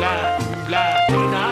Blah, blah, blah, blah.